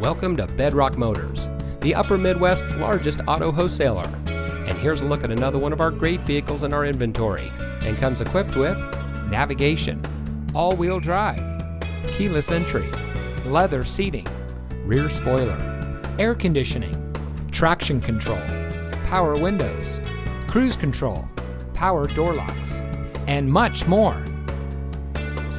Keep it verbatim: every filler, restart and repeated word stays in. Welcome to Bedrock Motors, the Upper Midwest's largest auto wholesaler. And here's a look at another one of our great vehicles in our inventory, and comes equipped with navigation, all-wheel drive, keyless entry, leather seating, rear spoiler, air conditioning, traction control, power windows, cruise control, power door locks, and much more.